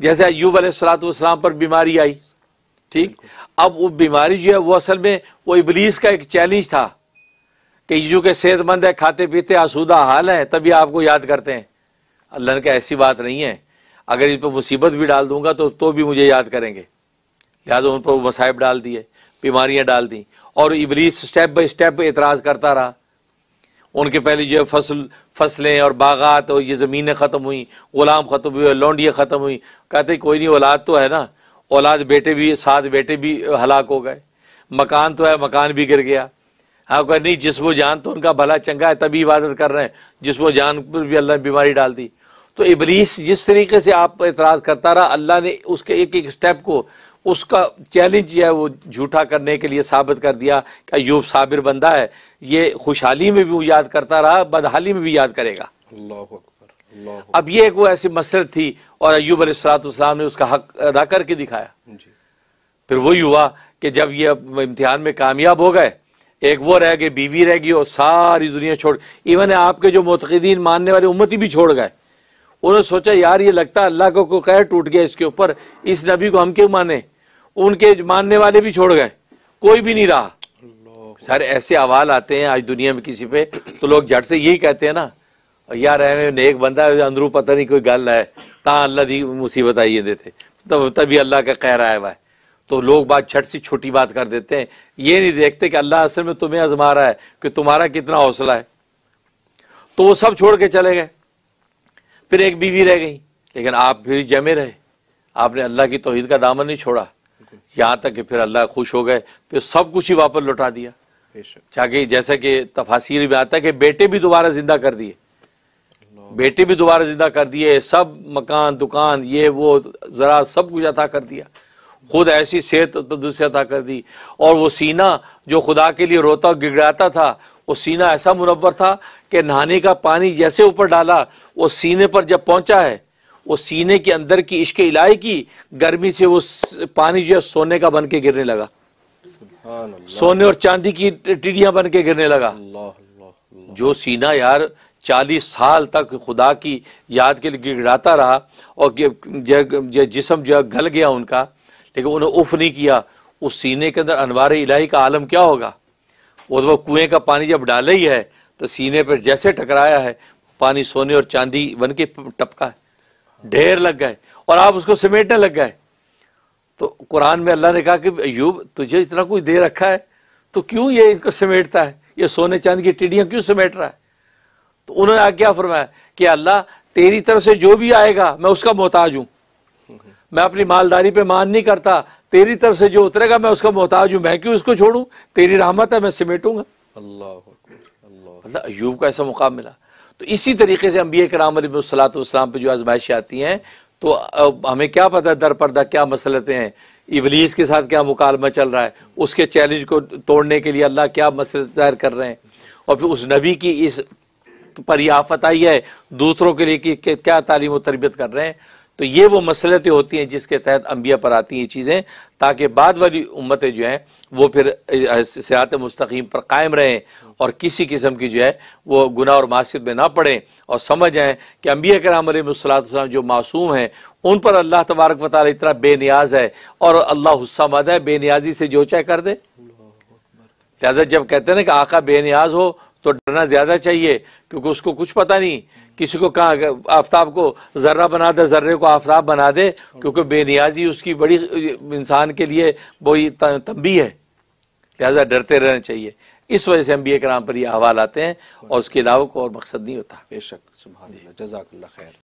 जैसे अयुब अलैहिस्सलाम पर बीमारी आई, ठीक। अब वो बीमारी जो है वो असल में वो इबलीस का एक चैलेंज था कि यीशु के सेहतमंद है, खाते पीते आसूदा हाल है, तभी आपको याद करते हैं। अल्लाह ने कहा ऐसी बात नहीं है, अगर इन पर मुसीबत भी डाल दूंगा तो भी मुझे याद करेंगे। लिहाजा उन पर वो मसाइब डाल दिए, बीमारियाँ डाल दी, और इबलीस स्टेप बाई स्टेप एतराज़ करता रहा। उनके पहले जो है फसलें और बागात और ये ज़मीनें ख़त्म हुई, ग़ुलाम ख़त्म हुए, लौंडियाँ ख़त्म हुई। कहते कोई नहीं, औलाद तो है ना, औलाद बेटे भी, 7 बेटे भी हलाक हो गए, मकान तो है, मकान भी गिर गया। हाँ, कह नहीं जिस्म जान तो उनका भला चंगा है, तभी इबादत कर रहे हैं, जिस्म जान पर भी अल्लाह ने बीमारी डाल दी। तो इबलीस जिस तरीके से आप एतराज़ करता रहा, अल्लाह ने उसके एक एक स्टेप को, उसका चैलेंज जो है वो झूठा करने के लिए साबित कर दिया कि अयूब साबिर बंदा है, ये खुशहाली में भी वो याद करता रहा, बदहाली में भी याद करेगा। अल्लाह अकबर, अल्लाह अकबर। अब ये एक वो ऐसी मसर थी और अयूब अलैहिस्सलाम ने उसका हक अदा करके दिखाया जी। फिर वही हुआ कि जब ये इम्तिहान में कामयाब हो गए, एक वो रह गए, बीवी रह गई, और सारी दुनिया छोड़, इवन आपके जो मुतक़िदीन मानने वाले उम्मती भी छोड़ गए। उन्होंने सोचा यार ये लगता है अल्लाह को कहर टूट गया इसके ऊपर, इस नबी को हम क्यों माने। उनके मानने वाले भी छोड़ गए, कोई भी नहीं रहा। सारे ऐसे अहवाल आते हैं आज दुनिया में किसी पे, तो लोग झट से यही कहते हैं ना यार ऐ नेक बंदा है, अंदरू पता नहीं कोई गल है, ता अल्लाह दी मुसीबत आई देते, तब तभी अल्लाह का कहर आया हुआ है। तो लोग बात झट से छोटी बात कर देते हैं, ये नहीं देखते कि अल्लाह असल में तुम्हें आजमा रहा है कि तुम्हारा कितना हौसला है। तो वो सब छोड़ के चले गए, फिर एक बीवी रह गई, लेकिन आप फिर जमे रहे, आपने अल्लाह की तौहीद का दामन नहीं छोड़ा, यहाँ तक कि फिर अल्लाह खुश हो गए, फिर सब कुछ ही वापस लौटा दिया। चाहे जैसे कि तफासीर में आता है कि बेटे भी दोबारा जिंदा कर दिए, बेटे भी दोबारा जिंदा कर दिए, सब मकान दुकान ये वो जरा सब कुछ अता कर दिया, खुद ऐसी सेहत तंदुरुस्ती अता कर दी। और वो सीना जो खुदा के लिए रोता और गिड़गिड़ाता था, वो सीना ऐसा मुनव्वर था कि नहाने का पानी जैसे ऊपर डाला, वो सीने पर जब पहुंचा है, वो सीने के अंदर की इश्क इलाही की गर्मी से वो पानी जो है सोने का बन के गिरने लगा, सोने और चांदी की टिड्डियां बन के गिरने लगा। जो सीना यार 40 साल तक खुदा की याद के लिए गिड़गिड़ाता रहा और जिस्म जो है गल गया उनका, लेकिन उन्होंने उफ नहीं किया। उस सीने के अंदर अनवार इलाही का आलम क्या होगा। वो तो कुएं का पानी जब डाला ही है तो सीने पर जैसे टकराया है, पानी सोने और चांदी बन के टपका है, ढेर लग गए और आप उसको समेटने लग गए। तो कुरान में अल्लाह ने कहा कि अयूब तुझे इतना कुछ दे रखा है तो क्यों ये इनको समेटता है, ये सोने चांदी की टिड्डियाँ क्यों समेट रहा है। तो उन्होंने आगे क्या फरमाया कि अल्लाह तेरी तरफ से जो भी आएगा मैं उसका मोहताज हूँ, मैं अपनी मालदारी पे मान नहीं करता, तेरी तरफ से जो उतरेगा मैं उसका मोहताज हूँ, मैं क्यों उसको छोड़ूँ, तेरी रहमत है मैं समेटूंगा। अल्लाह अयूब का ऐसा मुकाम मिला। तो इसी तरीके से अम्बिया कराम अलैहिस्सलाम पर जो आजमाइशें आती हैं तो हमें क्या पता दर पर्दा क्या मसलतें हैं, इबलीस के साथ क्या मुकालमा चल रहा है, उसके चैलेंज को तोड़ने के लिए अल्लाह क्या मसलत ज़ाहिर कर रहे हैं, और फिर उस नबी की इस पर यह आफत आई है, दूसरों के लिए कि क्या तालीम व तरबियत कर रहे हैं। तो ये वो मसलतें होती हैं जिसके तहत अम्बिया पर आती हैं चीज़ें, ताकि बाद वाली उम्मतें जो हैं वो फिर सिरात मुस्तकीम पर कायम रहें और किसी किस्म की जो है वो गुनाह और मासियत में ना पड़ें, और समझ आएँ कि अम्बिया कराम अलैहिस्सलाम जो मासूम हैं उन पर अल्लाह तबारक व तआला इतना बेनियाज है, और अल्लाह हुस्समद है, बेनियाजी से जो चाहे कर दे। लिहाजा जब कहते हैं ना कि आका बेनियाज हो तो डरना ज़्यादा चाहिए, क्योंकि उसको कुछ पता नहीं। किसी को कहा आफ्ताब को जर्रा बना दे, जर्रे को आफ्ताब बना दे, क्योंकि बेनियाजी उसकी बड़ी इंसान के लिए वही तंबी है। लिहाजा डरते रहना चाहिए। इस वजह से अम्बिया कराम पर ये अहवाल आते हैं और उसके अलावा कोई और मकसद नहीं होता। बेशक, सुभान अल्लाह, जज़ाकल्लाह खैर।